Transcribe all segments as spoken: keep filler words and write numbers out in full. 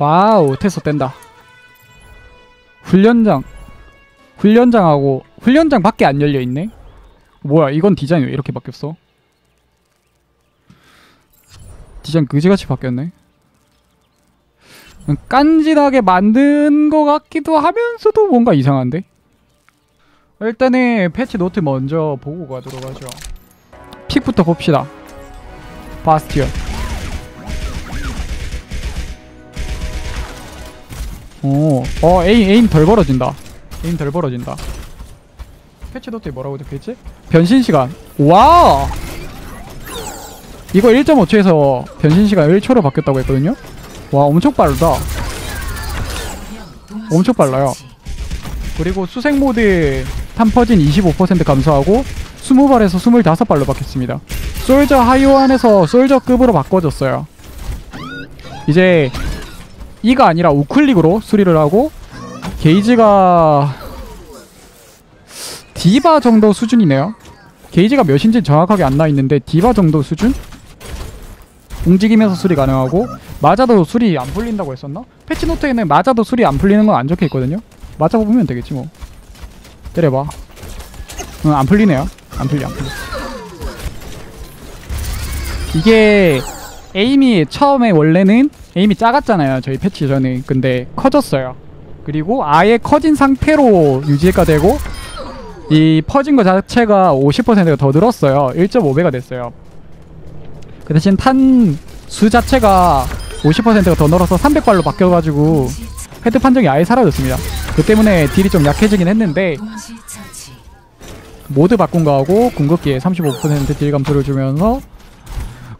와우, 테스트 뗀다. 훈련장. 훈련장하고 훈련장 밖에 안 열려있네? 뭐야, 이건 디자인 왜 이렇게 바뀌었어? 디자인 그지같이 바뀌었네? 깐지나게 만든 것 같기도 하면서도 뭔가 이상한데? 일단은 패치 노트 먼저 보고 가도록 하죠. 픽부터 봅시다. 바스티온. 오, 어, 에임, 에임 덜 벌어진다. 에임 덜 벌어진다. 패치 노트에 뭐라고 적혀있지? 변신시간. 와! 이거 일 점 오 초에서 변신시간 일 초로 바뀌었다고 했거든요? 와, 엄청 빠르다. 엄청 빨라요. 그리고 수색모드 탄퍼진 이십오 퍼센트 감소하고 이십 발에서 이십오 발로 바뀌었습니다. 솔저 하이오안에서 솔저급으로 바꿔줬어요. 이제 E가 아니라 우클릭으로 수리를 하고 게이지가 디바 정도 수준이네요. 게이지가 몇인지 정확하게 안 나있는데 디바 정도 수준? 움직이면서 수리 가능하고, 맞아도 수리 안 풀린다고 했었나? 패치노트에는 맞아도 수리 안 풀리는 건 안 적혀있거든요? 맞아보면 되겠지 뭐. 때려봐. 응, 안 풀리네요. 안 풀려, 안 풀려. 이게 에임이 처음에 원래는 에임이 작았잖아요, 저희 패치 전에. 근데 커졌어요. 그리고 아예 커진 상태로 유지가 되고, 이 퍼진 거 자체가 오십 퍼센트가 더 늘었어요. 일 점 오 배가 됐어요. 그 대신 탄 수 자체가 오십 퍼센트가 더 늘어서 삼백 발로 바뀌어가지고 헤드 판정이 아예 사라졌습니다. 그 때문에 딜이 좀 약해지긴 했는데, 모드 바꾼 거하고 궁극기에 삼십오 퍼센트 딜 감소를 주면서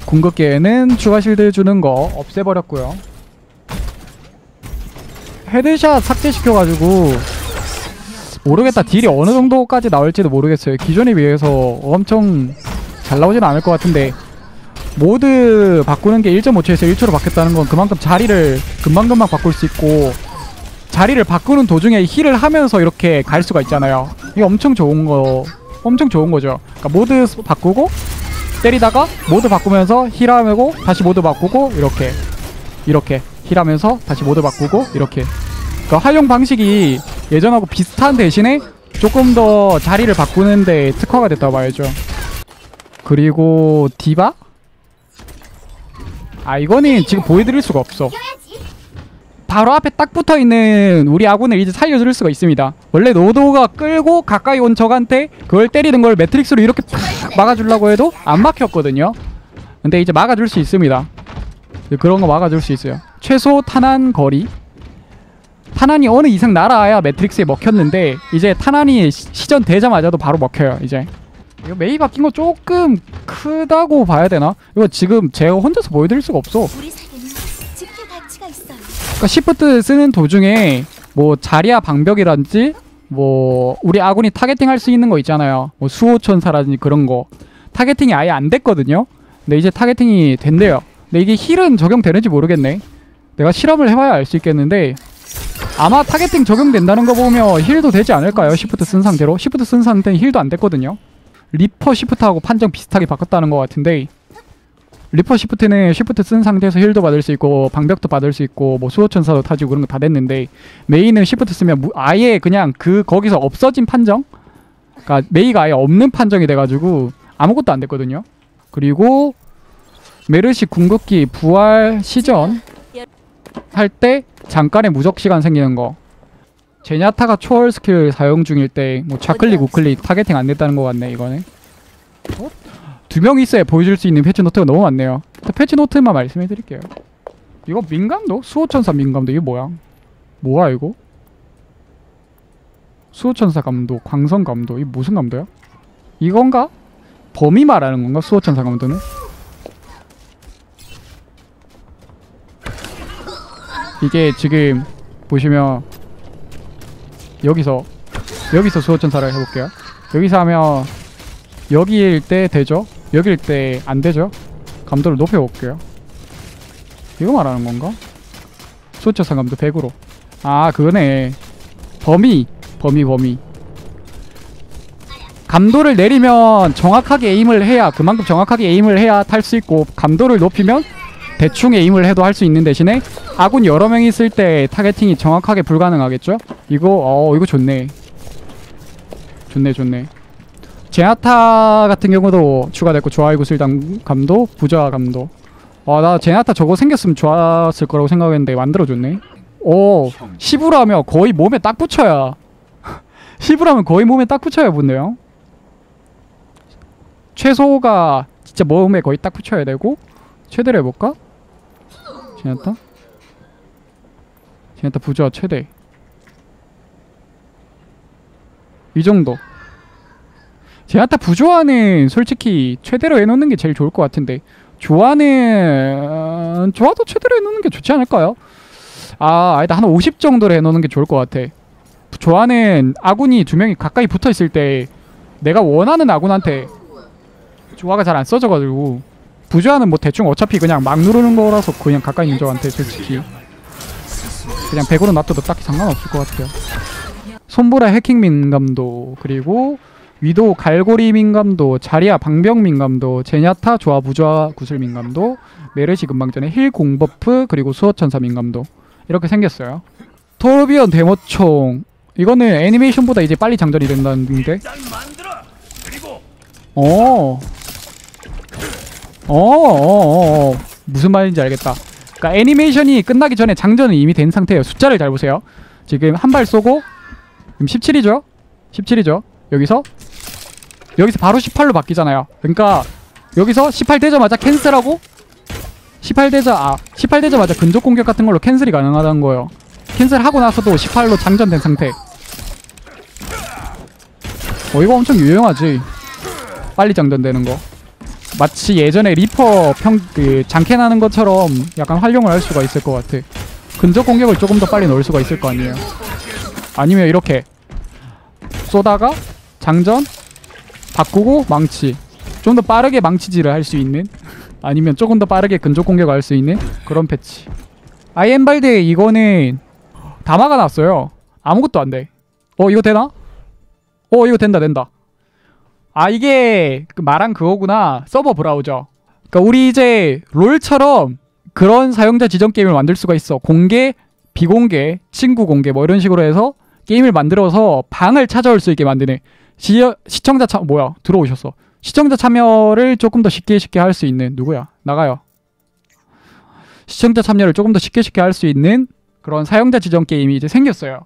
궁극기에는 추가 실드 주는 거 없애버렸고요. 헤드샷 삭제시켜가지고 모르겠다. 딜이 어느 정도까지 나올지도 모르겠어요. 기존에 비해서 엄청 잘 나오진 않을 것 같은데, 모드 바꾸는 게 일 점 오 초에서 일 초로 바뀌었다는 건 그만큼 자리를 금방금방 바꿀 수 있고, 자리를 바꾸는 도중에 힐을 하면서 이렇게 갈 수가 있잖아요. 이게 엄청 좋은 거, 엄청 좋은 거죠. 그러니까 모드 바꾸고 때리다가 모드 바꾸면서 힐하고 다시 모드 바꾸고 이렇게 이렇게 힐하면서 다시 모드 바꾸고 이렇게. 그러니까 활용 방식이 예전하고 비슷한 대신에 조금 더 자리를 바꾸는 데 특화가 됐다고 봐야죠. 그리고 디바? 아, 이거는 지금 보여드릴 수가 없어. 바로 앞에 딱 붙어있는 우리 아군을 이제 살려줄 수가 있습니다. 원래 노도가 끌고 가까이 온 적한테 그걸 때리는 걸 매트릭스로 이렇게 팍 막아주려고 해도 안 막혔거든요. 근데 이제 막아줄 수 있습니다. 그런 거 막아줄 수 있어요. 최소 탄환 거리. 탄환이 어느 이상 날아야 매트릭스에 먹혔는데, 이제 탄환이 시전되자마자도 바로 먹혀요. 이제 이거 메이 바뀐 거 조금 크다고 봐야 되나? 이거 지금 제가 혼자서 보여드릴 수가 없어. 그러니까 시프트 쓰는 도중에 뭐 자리야 방벽이란지, 뭐 우리 아군이 타겟팅 할 수 있는 거 있잖아요. 뭐 수호천사라든지 그런 거 타겟팅이 아예 안 됐거든요. 근데 이제 타겟팅이 된대요. 근데 이게 힐은 적용되는지 모르겠네. 내가 실험을 해봐야 알 수 있겠는데, 아마 타겟팅 적용된다는 거 보면 힐도 되지 않을까요? 시프트 쓴 상태로? 시프트 쓴 상태는 힐도 안 됐거든요. 리퍼 시프트하고 판정 비슷하게 바꿨다는 것 같은데, 리퍼 시프트는 시프트 쓴 상태에서 힐도 받을 수 있고 방벽도 받을 수 있고 뭐 수호천사도 타지고 그런 거 다 됐는데, 메이는 시프트 쓰면 무, 아예 그냥 그 거기서 없어진 판정? 그러니까 메이가 아예 없는 판정이 돼가지고 아무것도 안 됐거든요. 그리고 메르시 궁극기 부활 시전 할 때 잠깐의 무적시간 생기는 거, 제냐타가 초월 스킬 사용 중일 때 뭐 좌클릭 우클릭 타겟팅 안 됐다는 것 같네. 이거는 어? 두 명이 있어야 보여줄 수 있는 패치노트가 너무 많네요. 패치노트만 말씀해드릴게요. 이거 민감도? 수호천사 민감도 이게 뭐야? 뭐야 이거? 수호천사 감도, 광선 감도, 이게 무슨 감도야? 이건가? 범위 말하는 건가? 수호천사 감도는? 이게 지금 보시면 여기서 여기서 수호천사를 해볼게요. 여기서 하면 여기일 때 되죠? 여기일 때 안 되죠? 감도를 높여볼게요. 이거 말하는 건가? 수호천사 감도 백으로. 아, 그거네. 범위 범위 범위 감도를 내리면 정확하게 에임을 해야, 그만큼 정확하게 에임을 해야 탈 수 있고, 감도를 높이면 대충 에임을 해도 할 수 있는 대신에 아군 여러 명이 있을 때 타겟팅이 정확하게 불가능하겠죠? 이거 어 이거 좋네. 좋네 좋네. 제나타 같은 경우도 추가됐고 조아이구 쓸당감도 부자감도. 아 나 제나타 저거 생겼으면 좋았을 거라고 생각했는데 만들어줬네. 오 시부라며 거의 몸에 딱 붙여야 시부라면 거의 몸에 딱 붙여야 붙네요. 최소가 진짜 몸에 거의 딱 붙여야 되고 최대로 해볼까? 제나타? 제나타 부자 최대 이 정도. 제나타 부조화는 솔직히 최대로 해놓는 게 제일 좋을 것 같은데 조화는 조화도 최대로 해놓는 게 좋지 않을까요? 아 아니다 한 오십 정도로 해놓는 게 좋을 것 같아. 조화는 아군이 두 명이 가까이 붙어있을 때 내가 원하는 아군한테 조화가 잘 안 써져가지고 부조화는 뭐 대충 어차피 그냥 막 누르는 거라서 그냥 가까이 있는 저한테 솔직히 그냥 백으로 놔둬도 딱히 상관없을 것 같아요. 손보라 해킹 민감도 그리고 위도 갈고리 민감도 자리야 방벽 민감도 제냐타 조화 부조화 구슬 민감도 메르시 금방전에 힐 공버프 그리고 수호천사 민감도 이렇게 생겼어요. 토르비언 데모총 이거는 애니메이션보다 이제 빨리 장전이 된다는데 어어어어 어어어어. 무슨 말인지 알겠다. 그러니까 애니메이션이 끝나기 전에 장전은 이미 된 상태예요. 숫자를 잘 보세요. 지금 한 발 쏘고 지금 십칠이죠? 십칠이죠? 여기서 여기서 바로 십팔로 바뀌잖아요. 그러니까 여기서 십팔 되자마자 캔슬하고 십팔 되자 아 십팔 되자마자 근접 공격 같은 걸로 캔슬이 가능하다는 거예요. 캔슬하고 나서도 십팔로 장전된 상태. 어 이거 엄청 유용하지. 빨리 장전되는 거. 마치 예전에 리퍼 평 그 장캔하는 것처럼 약간 활용을 할 수가 있을 것 같아. 근접 공격을 조금 더 빨리 넣을 수가 있을 거 아니에요. 아니면 이렇게 쏘다가 장전 바꾸고 망치 좀 더 빠르게 망치질을 할 수 있는 아니면 조금 더 빠르게 근접 공격을 할 수 있는 그런 패치. 아이엠발드 이거는 다 막아놨어요. 아무것도 안 돼. 어 이거 되나? 어 이거 된다 된다. 아 이게 그 말한 그거구나. 서버 브라우저. 그러니까 우리 이제 롤처럼 그런 사용자 지정 게임을 만들 수가 있어. 공개, 비공개, 친구 공개 뭐 이런 식으로 해서 게임을 만들어서 방을 찾아올 수 있게 만드네. 시여, 시청자 참 뭐야 들어오셨어. 시청자 참여를 조금 더 쉽게 쉽게 할 수 있는 누구야? 나가요. 시청자 참여를 조금 더 쉽게 쉽게 할 수 있는 그런 사용자 지정 게임이 이제 생겼어요.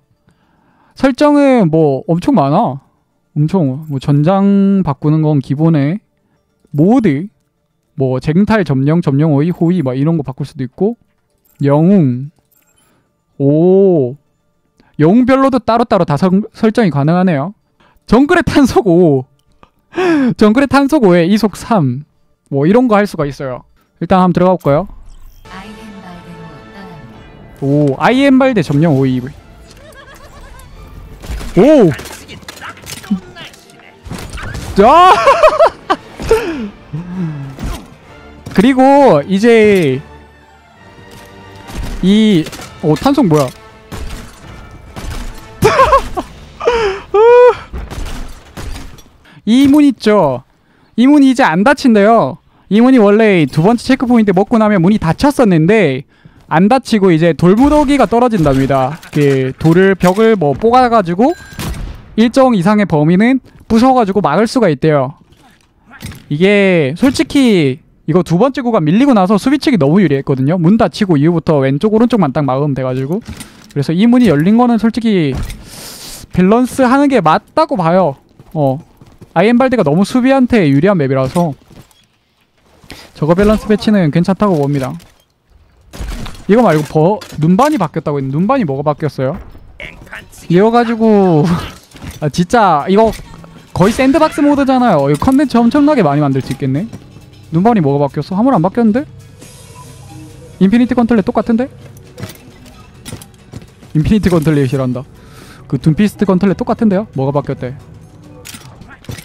설정은 뭐 엄청 많아. 엄청 뭐 전장 바꾸는 건 기본에 모드 뭐 쟁탈 점령 점령 어휘 호위 막 이런 거 바꿀 수도 있고 영웅 오 영웅별로도 따로따로 다 성, 설정이 가능하네요. 정크랫 탄속 오 정크랫 탄속 오에 이속 삼 뭐 이런 거 할 수가 있어요. 일단 한번 들어가 볼까요? 오 아이엠발대 점령 오이 오! 아! 그리고 이제 이... 오 탄속 뭐야? 이 문 있죠? 이 문이 이제 안 닫힌대요. 이 문이 원래 두 번째 체크포인트 먹고 나면 문이 닫혔었는데 안 닫히고 이제 돌부더기가 떨어진답니다. 그 돌을 벽을 뭐 뽑아가지고 일정 이상의 범위는 부숴가지고 막을 수가 있대요. 이게 솔직히 이거 두 번째 구간 밀리고 나서 수비측이 너무 유리했거든요. 문 닫히고 이후부터 왼쪽 오른쪽만 딱 막으면 돼가지고 그래서 이 문이 열린 거는 솔직히 밸런스 하는 게 맞다고 봐요. 어 아이엠발드가 너무 수비한테 유리한 맵이라서 저거 밸런스 배치는 괜찮다고 봅니다. 이거 말고 버, 눈반이 바뀌었다고 했는데 눈반이 뭐가 바뀌었어요? 이어가지고 아 진짜 이거 거의 샌드박스 모드잖아요. 이거 컨텐츠 엄청나게 많이 만들 수 있겠네. 눈반이 뭐가 바뀌었어? 아무나 안 바뀌었는데? 인피니티 건틀렛 똑같은데? 인피니티 건틀렛이란다. 그 둠피스트 건틀렛 똑같은데요? 뭐가 바뀌었대?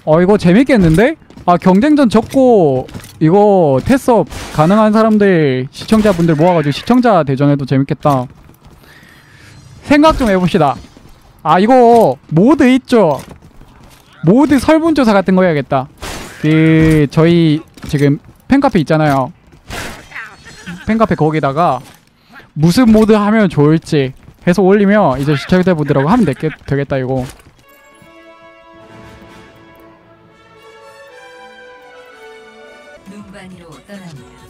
어 이거 재밌겠는데? 아 경쟁전 적고 이거 테스업 가능한 사람들 시청자분들 모아가지고 시청자 대전해도 재밌겠다. 생각 좀 해봅시다. 아 이거 모드 있죠? 모드 설문조사 같은 거 해야겠다. 그 저희 지금 팬카페 있잖아요. 팬카페 거기다가 무슨 모드 하면 좋을지 해서 올리면 이제 시청자분들하고 하면 되겠, 되겠다 이거. 눈반이로 떠납니다.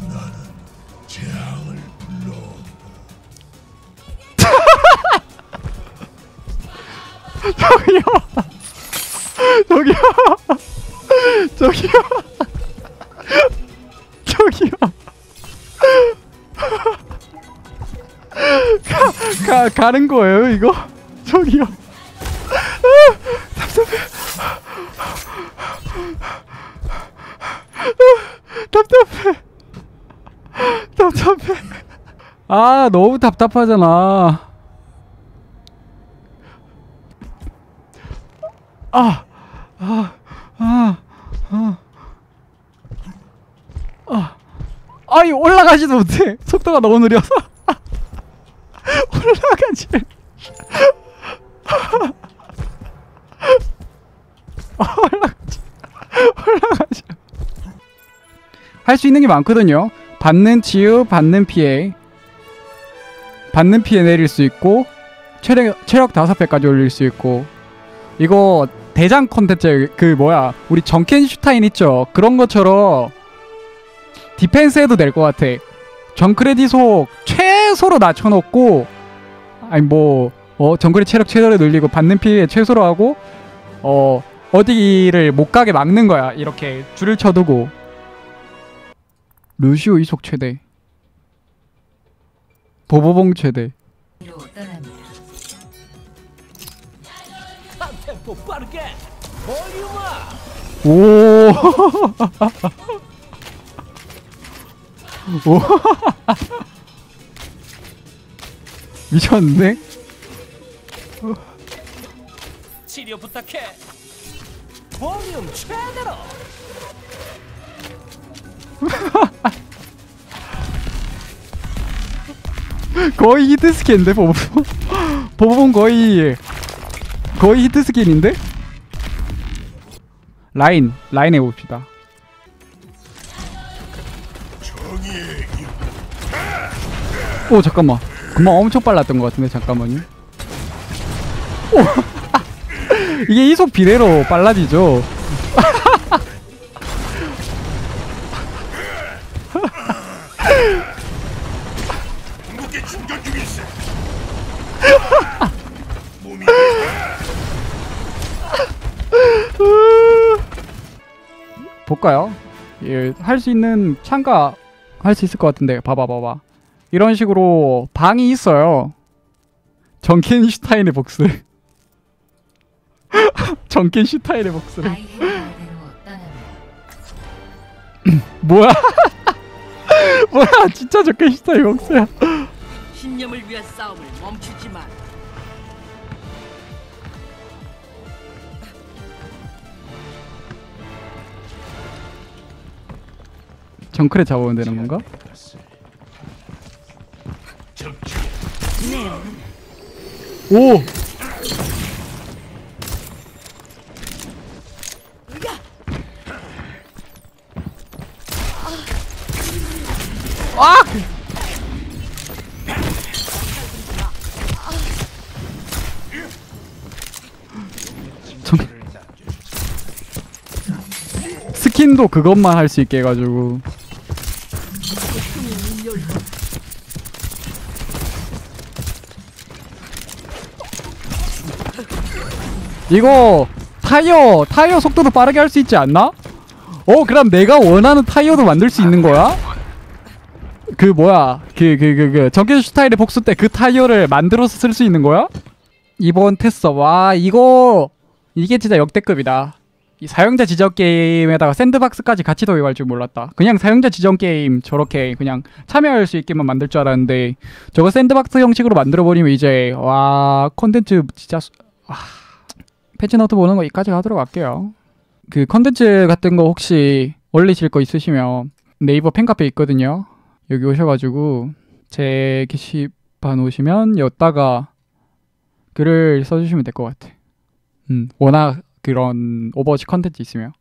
나는 재앙을 불러. 저기요. 저기요. 저기요. 저기요. 가, 가, 가는 거예요, 이거? 저기요. 아, 답답해. 아, 답답해. 답답해. 아, 너무 답답하잖아. 아, 아, 아, 아. 아. 아니 올라가지도 못해. 속도가 너무 느려서. 올라가지. 올라가지. 올라가지. 할 수 있는 게 많거든요. 받는 치유, 받는 피해. 받는 피해 내릴 수 있고 체력 체력 다섯 배까지 올릴 수 있고. 이거 대장 컨텐츠 그 뭐야? 우리 정켄슈타인 있죠. 그런 것처럼 디펜스 해도 될 것 같아. 정크랫 이속 최소로 낮춰놓고, 아니 뭐 어, 정크랫 체력 최대로 늘리고 받는 피해 최소로 하고, 어 어디를 못 가게 막는 거야. 이렇게 줄을 쳐두고. 루시오 이속 최대, 보보봉 최대. 오. 오. 미쳤는데? 치료 부탁해. 볼륨 최대로. 거의 히트 스킨인데 보보봉. 보보봉 거의 거의 히트 스킨인데? 라인 라인 해봅시다. 오 잠깐만, 금방 엄청 빨랐던 것 같은데 잠깐만요. 오. 이게 이속 비례로 빨라지죠. 볼까요? 예, 할 수 있는 참가 할 수 있을 것 같은데. 봐봐 봐봐. 이런 식으로 방이 있어요. 정켄슈타인의 복수. 정켄슈타인의 복수. 뭐야? 뭐야? 진짜 정켄슈타인의 복수야. 신념을 위한 싸움을 멈추지 마. 정크렛 잡으면 되는 건가? 오! 아! 정... 스킨도 그것만 할 수 있게 해가지고. 이거 타이어 타이어 속도도 빠르게 할 수 있지 않나? 어 그럼 내가 원하는 타이어도 만들 수 있는 거야? 그 뭐야 그 그 그 그 정켄슈타인의 복수 때 그 타이어를 만들어서 쓸 수 있는 거야? 이번 테스트. 와 이거 이게 진짜 역대급이다. 이 사용자 지정 게임에다가 샌드박스까지 같이 도입할 줄 몰랐다. 그냥 사용자 지정 게임 저렇게 그냥 참여할 수 있게만 만들 줄 알았는데 저거 샌드박스 형식으로 만들어버리면 이제 와 콘텐츠 진짜 와. 패치노트 보는 거 여기까지 하도록 할게요. 그 컨텐츠 같은 거 혹시 올리실 거 있으시면 네이버 팬카페 있거든요. 여기 오셔가지고 제 게시판 오시면 여기다가 글을 써주시면 될 것 같아. 음, 워낙 그런 오버워치 컨텐츠 있으면.